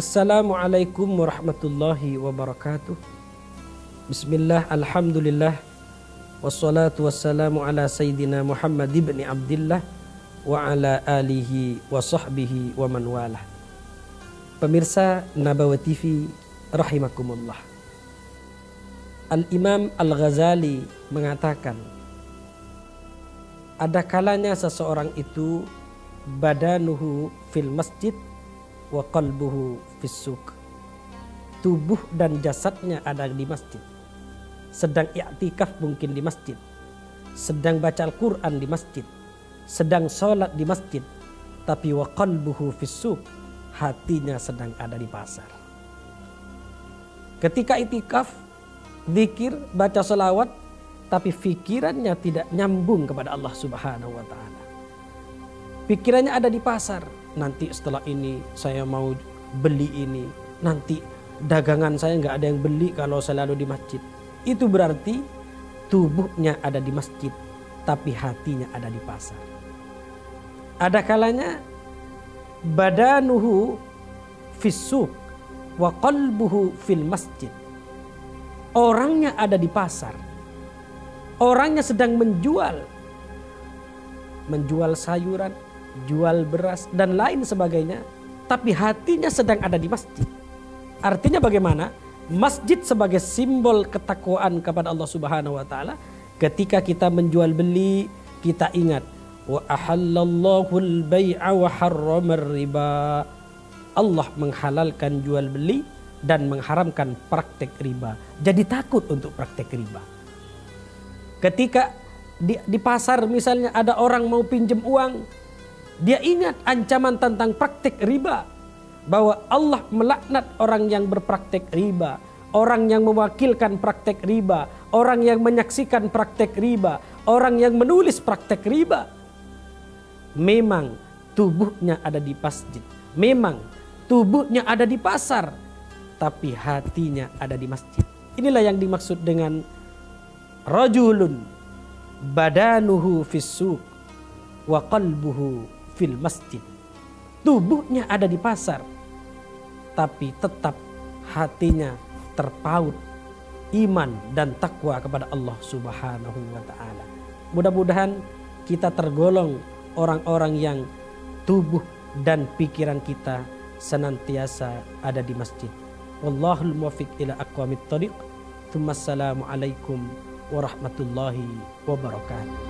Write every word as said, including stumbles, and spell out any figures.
Assalamualaikum warahmatullahi wabarakatuh. Bismillah, alhamdulillah, wassalatu wassalamu ala sayyidina Muhammad ibn Abdillah wa ala alihi wa sahbihi wa man walah. Pemirsa Nabawi T V rahimakumullah. Al-Imam Al-Ghazali mengatakan, ada kalanya seseorang itu badanuhu fil masjid wa qalbuhu fis suq. Tubuh dan jasadnya ada di masjid. Sedang i'tikaf mungkin di masjid. Sedang baca Al-Quran di masjid. Sedang sholat di masjid. Tapi wa qalbuhu fis suq, hatinya sedang ada di pasar. Ketika i'tikaf, zikir, baca selawat, tapi pikirannya tidak nyambung kepada Allah Subhanahu wa Ta'ala. Pikirannya ada di pasar. Nanti setelah ini saya mau beli ini. Nanti dagangan saya nggak ada yang beli kalau selalu di masjid. Itu berarti tubuhnya ada di masjid, tapi hatinya ada di pasar. Ada kalanya badanuhu fis suq wa qalbuhu fil masjid. Orangnya ada di pasar. Orangnya sedang menjual. Menjual sayuran, jual beras, dan lain sebagainya. Tapi hatinya sedang ada di masjid. Artinya bagaimana? Masjid sebagai simbol ketakwaan kepada Allah Subhanahu wa Ta'ala. Ketika kita menjual beli, kita ingat, wa ahallallahu al-bai'a wa harrama ar-riba. Allah menghalalkan jual beli dan mengharamkan praktek riba. Jadi takut untuk praktek riba. Ketika di, di pasar misalnya ada orang mau pinjam uang, dia ingat ancaman tentang praktek riba, bahwa Allah melaknat orang yang berpraktek riba, orang yang mewakilkan praktek riba, orang yang menyaksikan praktek riba, orang yang menulis praktek riba. Memang tubuhnya ada di masjid, memang tubuhnya ada di pasar, tapi hatinya ada di masjid. Inilah yang dimaksud dengan rajulun badanuhu fis suq wa qalbuhu fil masjid. Tubuhnya ada di pasar, tapi tetap hatinya terpaut iman dan takwa kepada Allah Subhanahu wa Ta'ala. Mudah-mudahan kita tergolong orang-orang yang tubuh dan pikiran kita senantiasa ada di masjid. Wallahul muwaffiq ila aqwamit thoriq. Tsumma assalamu alaikum warahmatullahi wabarakatuh.